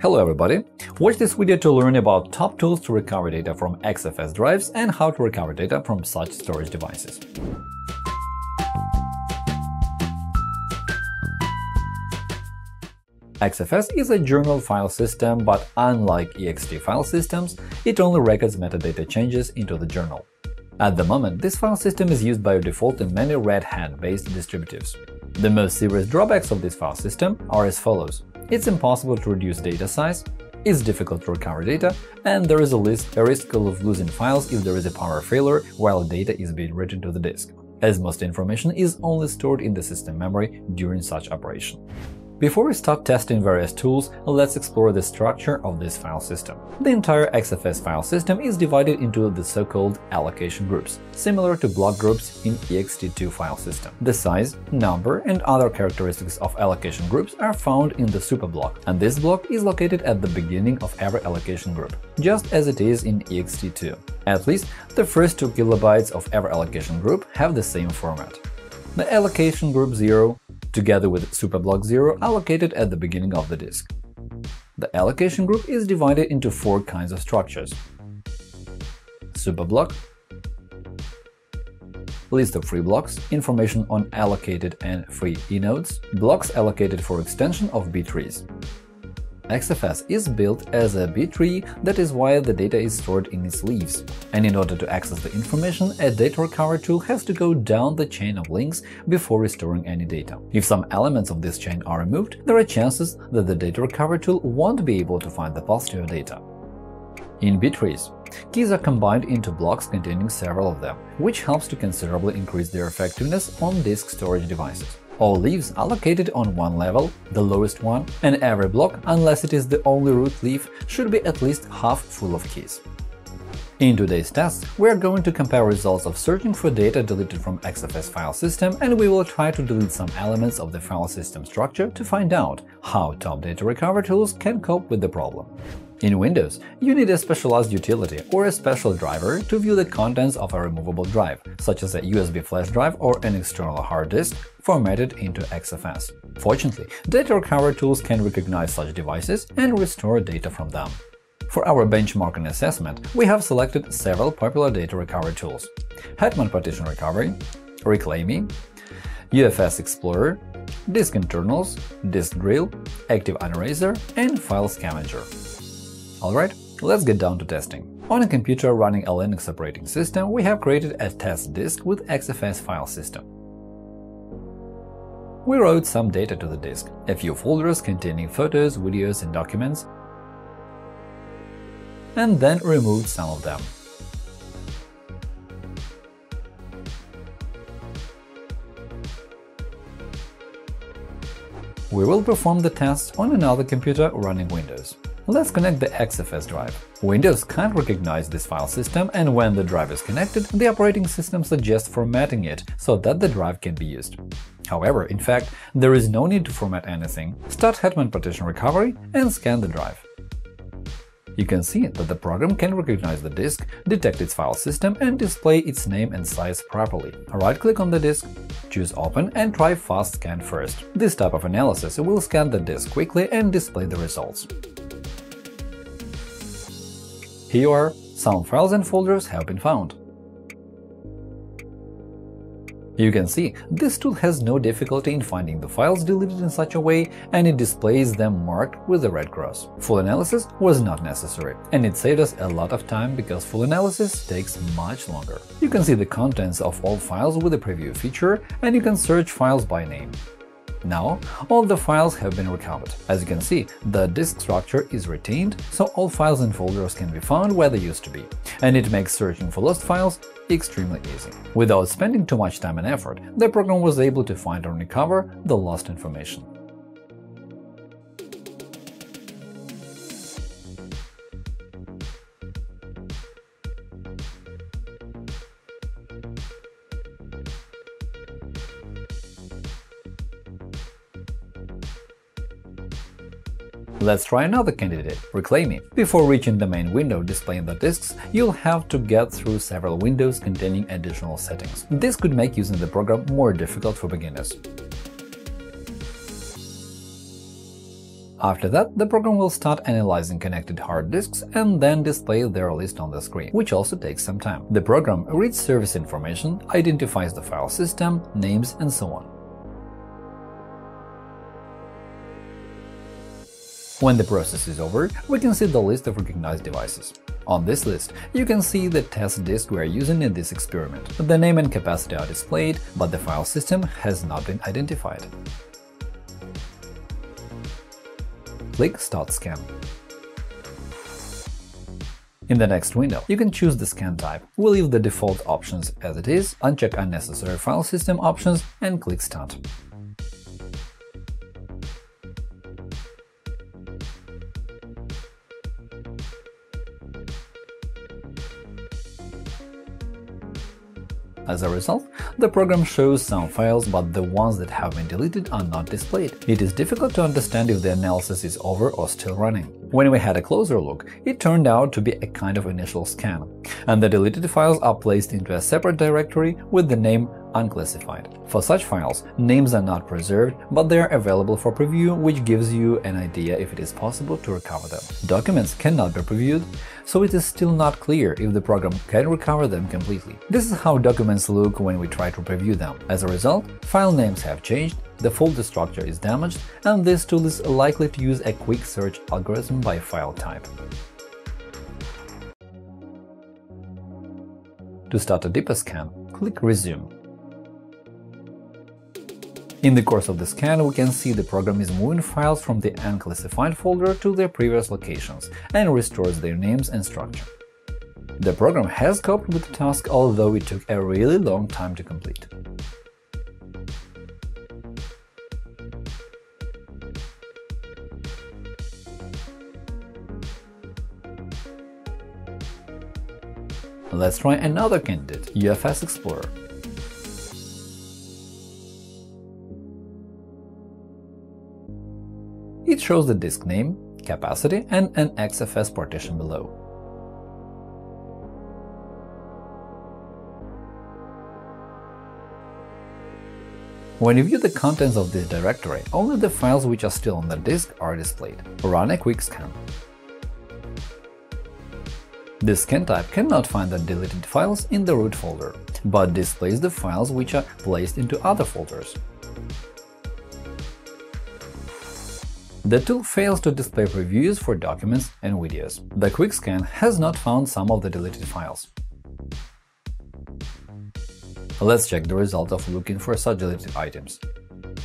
Hello everybody! Watch this video to learn about top tools to recover data from XFS drives and how to recover data from such storage devices. XFS is a journal file system, but unlike EXT file systems, it only records metadata changes into the journal. At the moment, this file system is used by default in many Red Hat-based distributives. The most serious drawbacks of this file system are as follows. It's impossible to reduce data size, it's difficult to recover data, and there is a risk of losing files if there is a power failure while data is being written to the disk, as most information is only stored in the system memory during such operation. Before we start testing various tools, let's explore the structure of this file system. The entire XFS file system is divided into the so-called allocation groups, similar to block groups in EXT2 file system. The size, number, and other characteristics of allocation groups are found in the superblock, and this block is located at the beginning of every allocation group, just as it is in EXT2. At least, the first 2 kilobytes of every allocation group have the same format. The allocation group 0 together with superblock 0 are located at the beginning of the disk. The allocation group is divided into 4 kinds of structures: superblock, list of free blocks, information on allocated and free enodes, blocks allocated for extension of B-trees. XFS is built as a B-tree, that is why the data is stored in its leaves. And in order to access the information, a data recovery tool has to go down the chain of links before restoring any data. If some elements of this chain are removed, there are chances that the data recovery tool won't be able to find the path to your data. In B-trees, keys are combined into blocks containing several of them, which helps to considerably increase their effectiveness on disk storage devices. All leaves are located on one level, the lowest one, and every block, unless it is the only root leaf, should be at least half full of keys. In today's test, we are going to compare results of searching for data deleted from XFS file system, and we will try to delete some elements of the file system structure to find out how top data recovery tools can cope with the problem. In Windows, you need a specialized utility or a special driver to view the contents of a removable drive, such as a USB flash drive or an external hard disk, formatted into XFS. Fortunately, data recovery tools can recognize such devices and restore data from them. For our benchmarking assessment, we have selected several popular data recovery tools: Hetman Partition Recovery, ReclaiMe, UFS Explorer, Disk Internals, Disk Drill, Active UNERASER, and File Scavenger. Alright, let's get down to testing. On a computer running a Linux operating system, we have created a test disk with XFS file system. We wrote some data to the disk, a few folders containing photos, videos, and documents, and then removed some of them. We will perform the test on another computer running Windows. Let's connect the XFS drive. Windows can't recognize this file system, and when the drive is connected, the operating system suggests formatting it so that the drive can be used. However, in fact, there is no need to format anything. Start Hetman Partition Recovery and scan the drive. You can see that the program can recognize the disk, detect its file system, and display its name and size properly. Right-click on the disk, choose Open, and try Fast Scan first. This type of analysis will scan the disk quickly and display the results. Here are some files and folders have been found. You can see this tool has no difficulty in finding the files deleted in such a way, and it displays them marked with a red cross. Full analysis was not necessary, and it saved us a lot of time because full analysis takes much longer. You can see the contents of all files with the preview feature, and you can search files by name. Now, all the files have been recovered. As you can see, the disk structure is retained, so all files and folders can be found where they used to be, and it makes searching for lost files extremely easy. Without spending too much time and effort, the program was able to find and recover the lost information. Let's try another candidate, ReclaiMe. Before reaching the main window displaying the disks, you'll have to get through several windows containing additional settings. This could make using the program more difficult for beginners. After that, the program will start analyzing connected hard disks and then display their list on the screen, which also takes some time. The program reads service information, identifies the file system, names, and so on. When the process is over, we can see the list of recognized devices. On this list, you can see the test disk we are using in this experiment. The name and capacity are displayed, but the file system has not been identified. Click Start Scan. In the next window, you can choose the scan type. We'll leave the default options as it is, uncheck unnecessary file system options and click Start. As a result, the program shows some files, but the ones that have been deleted are not displayed. It is difficult to understand if the analysis is over or still running. When we had a closer look, it turned out to be a kind of initial scan, and the deleted files are placed into a separate directory with the name Unclassified. For such files, names are not preserved, but they are available for preview, which gives you an idea if it is possible to recover them. Documents cannot be previewed, so it is still not clear if the program can recover them completely. This is how documents look when we try to preview them. As a result, file names have changed, the folder structure is damaged, and this tool is likely to use a quick search algorithm by file type. To start a deeper scan, click Resume. In the course of the scan, we can see the program is moving files from the unclassified folder to their previous locations and restores their names and structure. The program has coped with the task, although it took a really long time to complete. Let's try another candidate, UFS Explorer. It shows the disk name, capacity, and an XFS partition below. When you view the contents of this directory, only the files which are still on the disk are displayed. Run a quick scan. This scan type cannot find the deleted files in the root folder, but displays the files which are placed into other folders. The tool fails to display previews for documents and videos. The quick scan has not found some of the deleted files. Let's check the result of looking for such deleted items.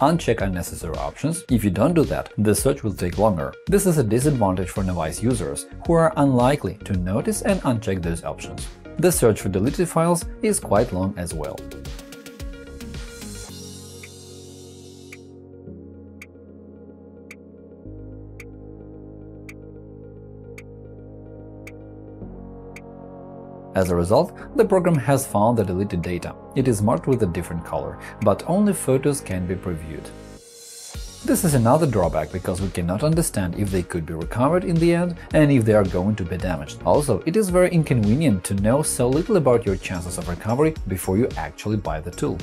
Uncheck unnecessary options. If you don't do that, the search will take longer. This is a disadvantage for novice users, who are unlikely to notice and uncheck those options. The search for deleted files is quite long as well. As a result, the program has found the deleted data. It is marked with a different color, but only photos can be previewed. This is another drawback, because we cannot understand if they could be recovered in the end and if they are going to be damaged. Also, it is very inconvenient to know so little about your chances of recovery before you actually buy the tool.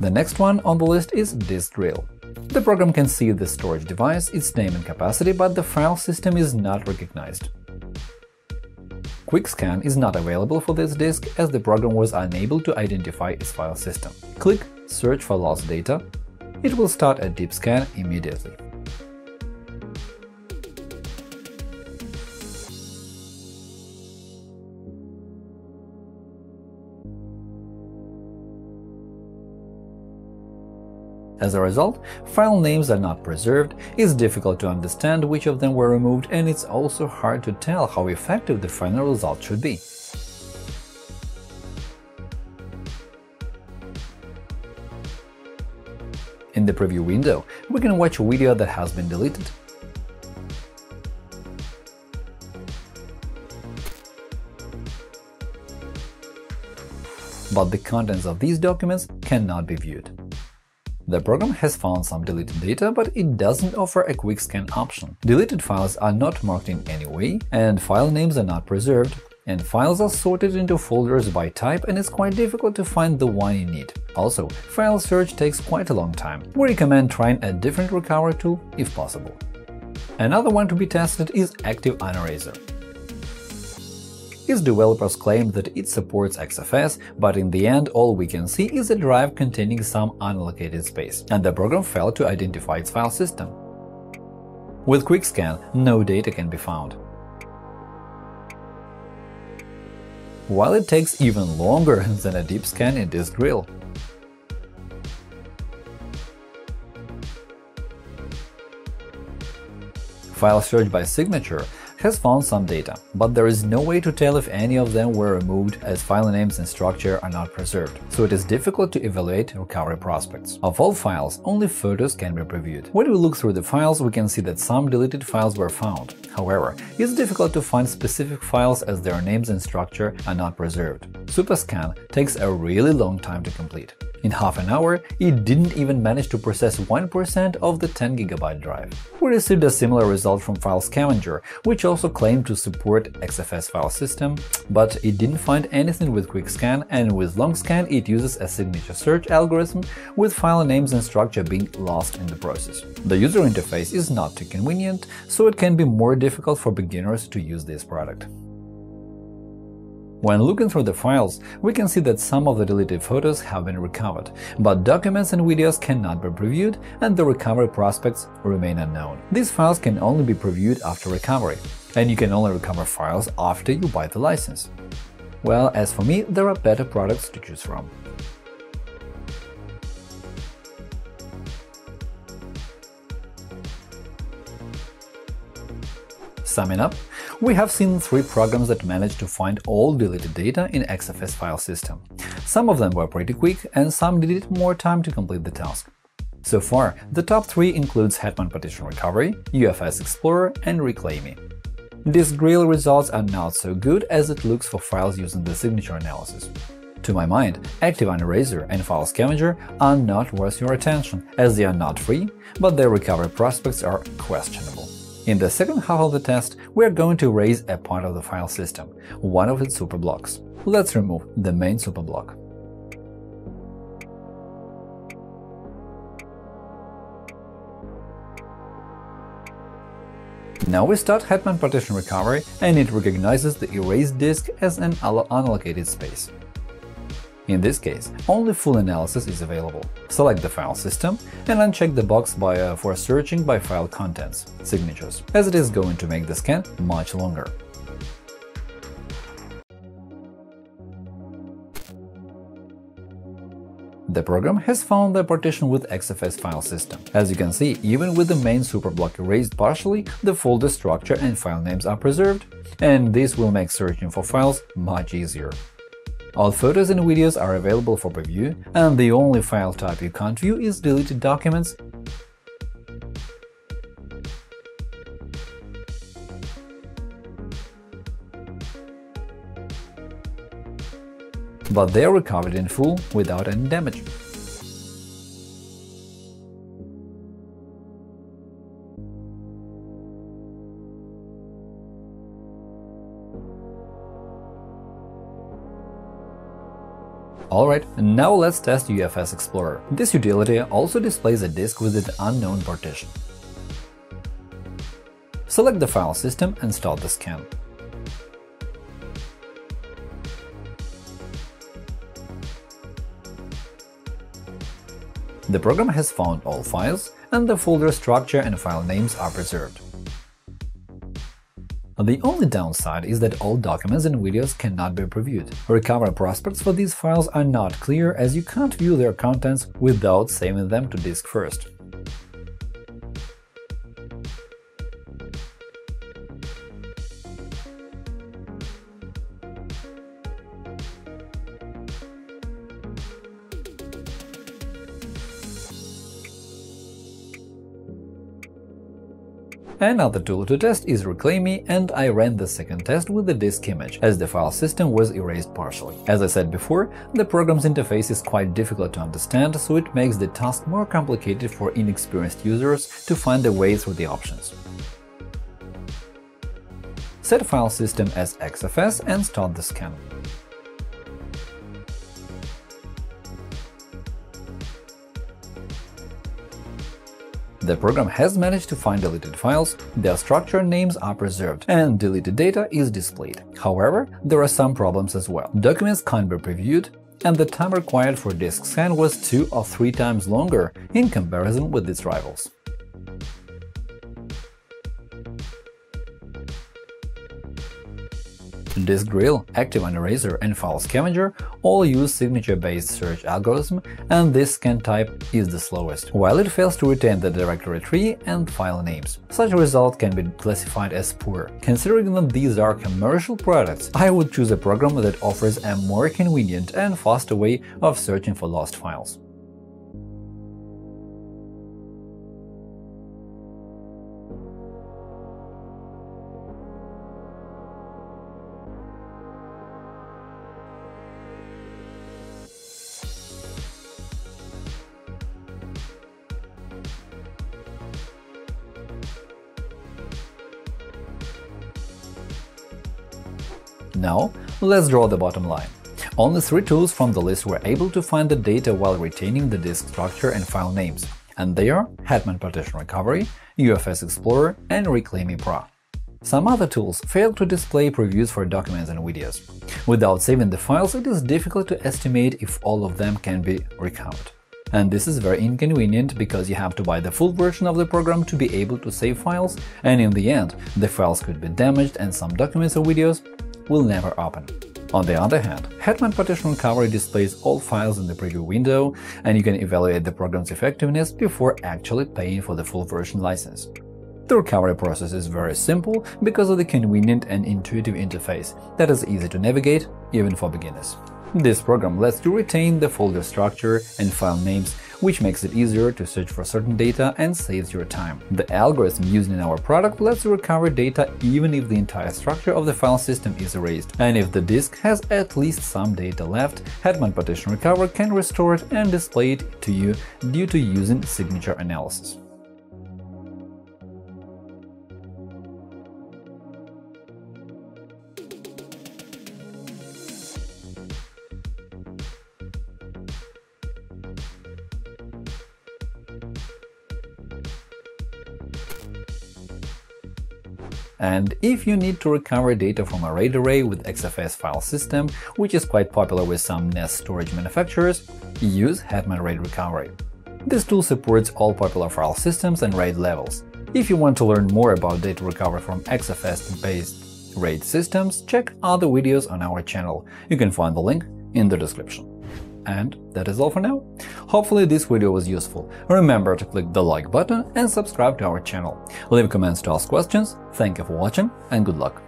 The next one on the list is Disk Drill. The program can see the storage device, its name and capacity, but the file system is not recognized. Quick scan is not available for this disk, as the program was unable to identify its file system. Click Search for lost data. It will start a deep scan immediately. As a result, file names are not preserved, it's difficult to understand which of them were removed, and it's also hard to tell how effective the final result should be. In the preview window, we can watch a video that has been deleted, but the contents of these documents cannot be viewed. The program has found some deleted data, but it doesn't offer a quick scan option. Deleted files are not marked in any way, and file names are not preserved, and files are sorted into folders by type, and it's quite difficult to find the one you need. Also, file search takes quite a long time. We recommend trying a different recovery tool if possible. Another one to be tested is Active UNERASER. Its developers claim that it supports XFS, but in the end all we can see is a drive containing some unallocated space, and the program failed to identify its file system. With Quick Scan, no data can be found. While it takes even longer than a deep scan in Disk Drill. File search by signature has found some data, but there is no way to tell if any of them were removed, as file names and structure are not preserved, so it is difficult to evaluate recovery prospects. Of all files, only photos can be previewed. When we look through the files, we can see that some deleted files were found. However, it's difficult to find specific files as their names and structure are not preserved. SuperScan takes a really long time to complete. In half an hour, it didn't even manage to process 1% of the 10 GB drive. We received a similar result from File Scavenger, which also claimed to support XFS file system, but it didn't find anything with Quick Scan, and with Long Scan it uses a signature search algorithm, with file names and structure being lost in the process. The user interface is not too convenient, so it can be more difficult for beginners to use this product. When looking through the files, we can see that some of the deleted photos have been recovered, but documents and videos cannot be previewed, and the recovery prospects remain unknown. These files can only be previewed after recovery, and you can only recover files after you buy the license. Well, as for me, there are better products to choose from. Summing up, we have seen three programs that managed to find all deleted data in XFS file system. Some of them were pretty quick, and some needed more time to complete the task. So far, the top three includes Hetman Partition Recovery, UFS Explorer, and ReclaiMe. Disk Drill results are not so good, as it looks for files using the signature analysis. To my mind, Active UNERASER and File Scavenger are not worth your attention, as they are not free, but their recovery prospects are questionable. In the second half of the test, we are going to erase a part of the file system, one of its superblocks. Let's remove the main superblock. Now we start Hetman Partition Recovery, and it recognizes the erased disk as an unallocated space. In this case, only full analysis is available. Select the file system and uncheck the box for searching by file contents – signatures, as it is going to make the scan much longer. The program has found the partition with XFS file system. As you can see, even with the main superblock erased partially, the folder structure and file names are preserved, and this will make searching for files much easier. All photos and videos are available for preview, and the only file type you can't view is deleted documents, but they are recovered in full without any damage. Alright, now let's test UFS Explorer. This utility also displays a disk with an unknown partition. Select the file system and start the scan. The program has found all files, and the folder structure and file names are preserved. The only downside is that all documents and videos cannot be previewed. Recovery prospects for these files are not clear, as you can't view their contents without saving them to disk first. Another tool to test is ReclaiMe, and I ran the second test with the disk image, as the file system was erased partially. As I said before, the program's interface is quite difficult to understand, so it makes the task more complicated for inexperienced users to find a way through the options. Set file system as XFS and start the scan. The program has managed to find deleted files, their structure names are preserved, and deleted data is displayed. However, there are some problems as well. Documents can't be previewed, and the time required for disk scan was 2 or 3 times longer in comparison with its rivals. Disk Drill, Active UNERASER, and File Scavenger all use signature-based search algorithm, and this scan type is the slowest, while it fails to retain the directory tree and file names. Such a result can be classified as poor. Considering that these are commercial products, I would choose a program that offers a more convenient and faster way of searching for lost files. Now, let's draw the bottom line. Only 3 tools from the list were able to find the data while retaining the disk structure and file names, and they are Hetman Partition Recovery, UFS Explorer, and ReclaiMe Pro. Some other tools failed to display previews for documents and videos. Without saving the files, it is difficult to estimate if all of them can be recovered. And this is very inconvenient, because you have to buy the full version of the program to be able to save files, and in the end, the files could be damaged and some documents or videos will never open. On the other hand, Hetman Partition Recovery displays all files in the preview window, and you can evaluate the program's effectiveness before actually paying for the full version license. The recovery process is very simple because of the convenient and intuitive interface that is easy to navigate, even for beginners. This program lets you retain the folder structure and file names, which makes it easier to search for certain data and saves your time. The algorithm used in our product lets you recover data even if the entire structure of the file system is erased, and if the disk has at least some data left, Hetman Partition Recovery can restore it and display it to you due to using signature analysis. And if you need to recover data from a RAID array with XFS file system, which is quite popular with some NAS storage manufacturers, use Hetman RAID Recovery. This tool supports all popular file systems and RAID levels. If you want to learn more about data recovery from XFS-based RAID systems, check other videos on our channel. You can find the link in the description. And that is all for now. Hopefully this video was useful. Remember to click the like button and subscribe to our channel. Leave comments to ask questions. Thank you for watching, and good luck.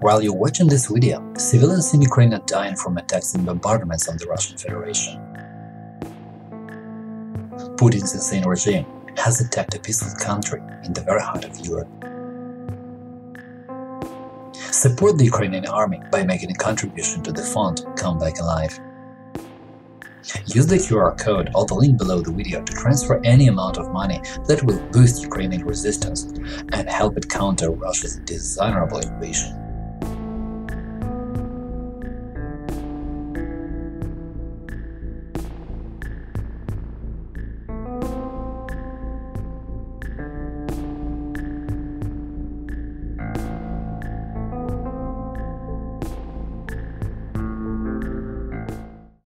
While you're watching this video, civilians in Ukraine are dying from attacks and bombardments on the Russian Federation. Putin's insane regime has attacked a peaceful country in the very heart of Europe. Support the Ukrainian army by making a contribution to the fund Come Back Alive. Use the QR code or the link below the video to transfer any amount of money that will boost Ukrainian resistance and help it counter Russia's dishonorable invasion.